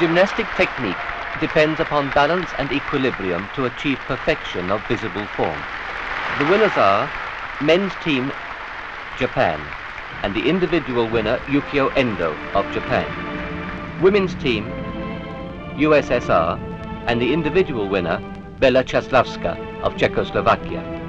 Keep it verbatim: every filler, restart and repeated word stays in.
Gymnastic technique depends upon balance and equilibrium to achieve perfection of visible form. The winners are men's team Japan and the individual winner Yukio Endo of Japan. Women's team U S S R and the individual winner Věra Čáslavská of Czechoslovakia.